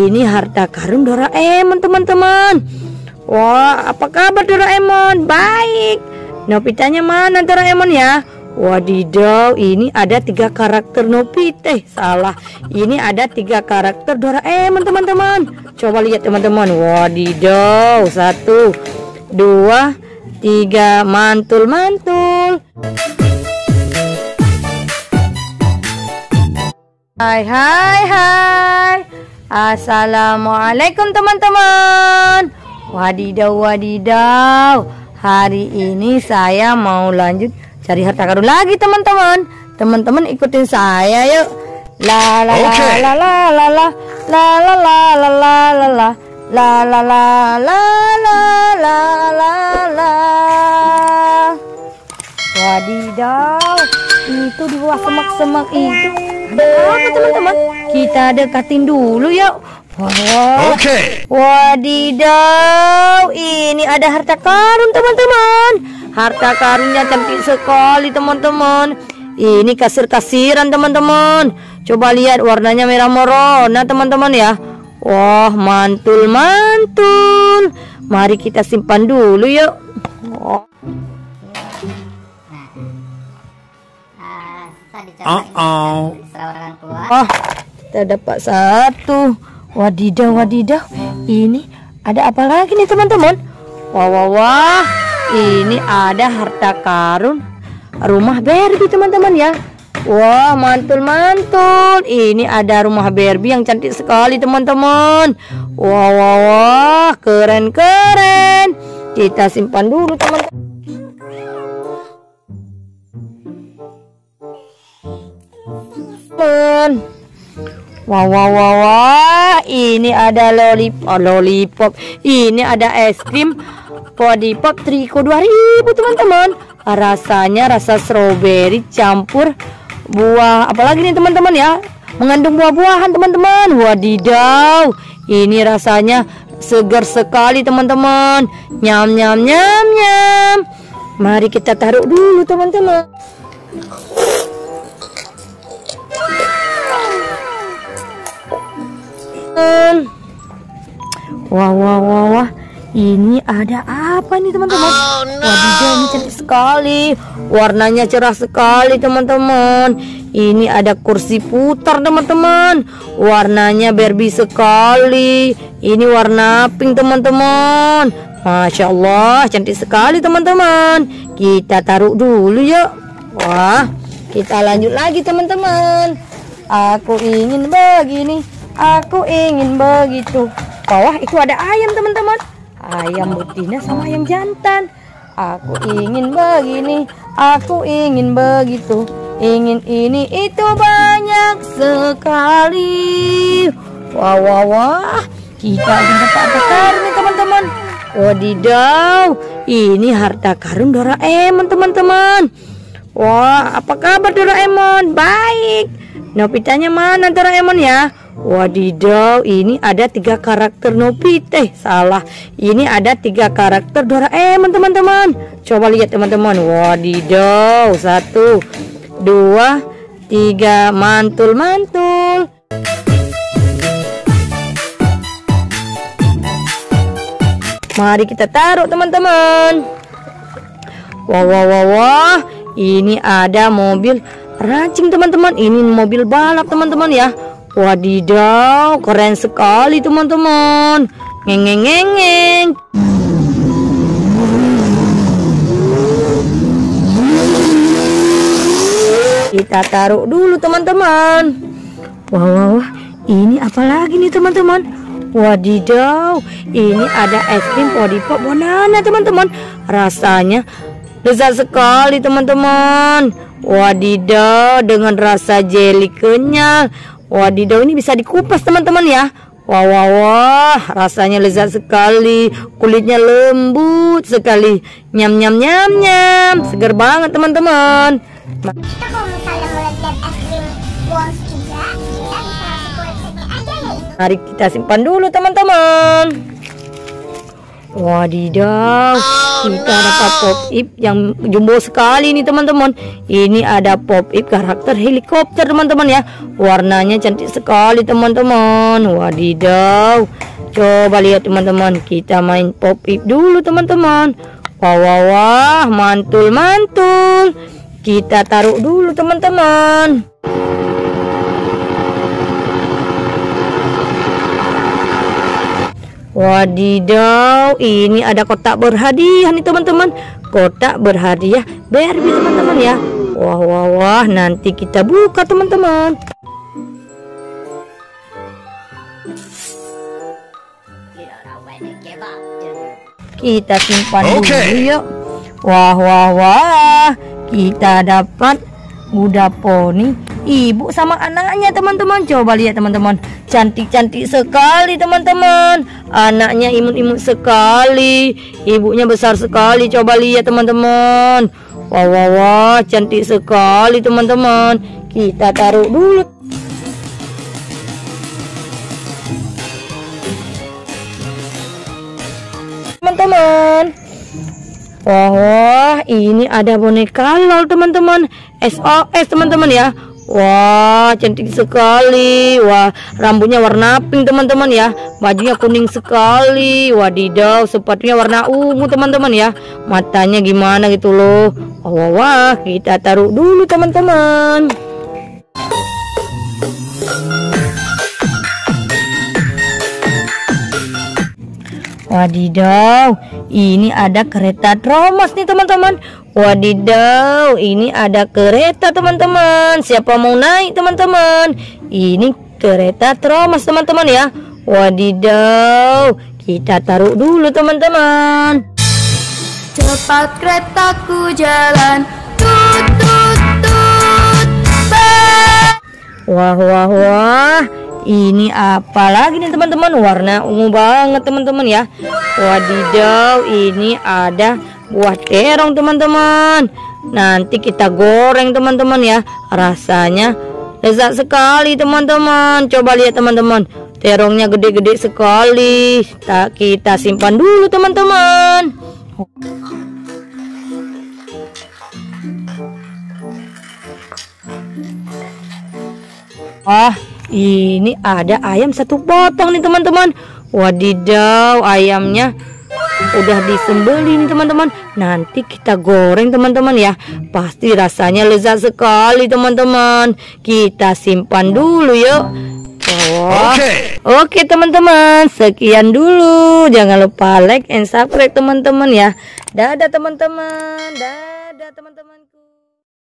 Ini harta karun Doraemon, teman-teman. Wah, apa kabar Doraemon? Baik. Nobitanya mana Doraemon ya? Wadidaw, ini ada 3 karakter Nobita. Salah, ini ada 3 karakter Doraemon, teman-teman. Coba lihat, teman-teman. Wadidaw, 1, 2, 3, mantul-mantul. Hai, assalamualaikum teman-teman. Wadidaw, hari ini saya mau lanjut cari harta karun lagi, teman-teman. Teman-teman ikutin saya yuk. La la la la la la la la la la la la la la la la la. Wadidaw, itu di bawah semak-semak itu apa, teman-teman? Kita dekatin dulu yuk. Wow. Oke. Wadidaw, ini ada harta karun, teman-teman. Harta karunnya cantik sekali, teman-teman. Ini kasir-kasiran, teman-teman. Coba lihat, warnanya merah merona, teman-teman ya. Wah, mantul-mantul. Mari kita simpan dulu yuk. Oh, kita dapat 1. Wadidaw, ini ada apa lagi nih, teman-teman? Wah, ini ada harta karun rumah Barbie, teman-teman ya. Wah, mantul-mantul. Ini ada rumah Barbie yang cantik sekali, teman-teman. Wah, keren-keren. Kita simpan dulu, teman-teman. Wah, ini ada lollipop. Ini ada es krim Podipop Triko 2000, teman-teman. Rasanya rasa stroberi campur buah. Apalagi nih, teman-teman ya, mengandung buah-buahan, teman-teman. Wadidaw, ini rasanya segar sekali, teman-teman. Nyam nyam nyam nyam. Mari kita taruh dulu, teman-teman. Wah, ini ada apa nih, teman-teman? Wadidaw, ini cantik sekali. Warnanya cerah sekali, teman-teman. Ini ada kursi putar, teman-teman. Warnanya Barbie sekali. Ini warna pink, teman-teman. Masya Allah, cantik sekali, teman-teman. Kita taruh dulu yuk. Wah, kita lanjut lagi, teman-teman. Aku ingin begini, aku ingin begitu. Bawah itu ada ayam, teman-teman. Ayam betina sama ayam jantan. Aku ingin begini, aku ingin begitu. Ingin ini itu banyak sekali. Wah, kita dapat harta karun nih, teman-teman. Wadidaw, ini harta karun Doraemon, teman-teman. Wah, apa kabar Doraemon? Baik. Nobitanya mana Doraemon ya? Wadidaw, ini ada 3 karakter Nobita. Salah, ini ada 3 karakter Doraemon, teman-teman. Coba lihat, teman-teman. Wadidaw, 1, 2, 3, mantul-mantul. Mari kita taruh, teman-teman. Wah, ini ada mobil racing, teman-teman. Ini mobil balap, teman-teman ya. Wadidaw, keren sekali, teman-teman. Ngeng. Kita taruh dulu, teman-teman. Wah, ini apa lagi nih, teman-teman? Wadidaw, ini ada es krim Podipop Banana, teman-teman. Rasanya lezat sekali, teman-teman. Wadidaw, dengan rasa jeli kenyal. Wadidaw, ini bisa dikupas, teman-teman ya. Wah, rasanya lezat sekali. Kulitnya lembut sekali. Nyam nyam nyam nyam. Segar banget, teman-teman. Kita kalau misalnya mau lihat es krim Walls juga, kita bisa kulit sini aja ya. Mari kita simpan dulu, teman-teman. Wadidaw, Kita dapat pop-up yang jumbo sekali nih teman-teman. Ini ada pop-up karakter helikopter teman-teman ya. Warnanya cantik sekali teman-teman. Wadidaw. Coba lihat teman-teman. Kita main pop-up dulu teman-teman. Wah wah wah. Mantul mantul. Kita taruh dulu teman-teman. Wadidaw, ini ada kotak berhadiah nih teman-teman. Kotak berhadiah Barbie teman-teman ya. Wah wah wah, nanti kita buka teman-teman. Kita simpan dulu yuk. Wah wah wah, kita dapat kuda poni ibu sama anaknya teman-teman. Coba lihat teman-teman, cantik-cantik sekali teman-teman. Anaknya imut-imut sekali, ibunya besar sekali. Coba lihat teman-teman. Wah wah wah, cantik sekali teman-teman. Kita taruh dulu. Teman-teman. Wah wah, ini ada boneka lol teman-teman. SOS teman-teman ya. Wah, cantik sekali. Wah, rambutnya warna pink teman-teman ya. Bajunya kuning sekali. Wadidaw, sepatunya warna ungu teman-teman ya. Matanya gimana gitu loh. Wah wah, kita taruh dulu teman-teman. Wadidaw, ini ada kereta Thomas nih teman-teman. Wadidaw, ini ada kereta teman-teman. Siapa mau naik teman-teman? Ini kereta Thomas teman-teman ya. Wadidaw, kita taruh dulu teman-teman. Cepat keretaku jalan, tut tut tut. Wah wah wah, ini apa lagi nih teman-teman? Warna ungu banget teman-teman ya. Wadidaw, ini ada buah terong teman-teman. Nanti kita goreng teman-teman ya. Rasanya lezat sekali teman-teman. Coba lihat teman-teman, terongnya gede-gede sekali. Kita simpan dulu teman-teman. Ah, ini ada ayam satu potong nih teman-teman. Wadidaw, ayamnya udah disembelih nih teman-teman. Nanti kita goreng teman-teman ya. Pasti rasanya lezat sekali teman-teman. Kita simpan dulu yuk. Oke teman-teman, sekian dulu. Jangan lupa like and subscribe teman-teman ya. Dadah teman-teman.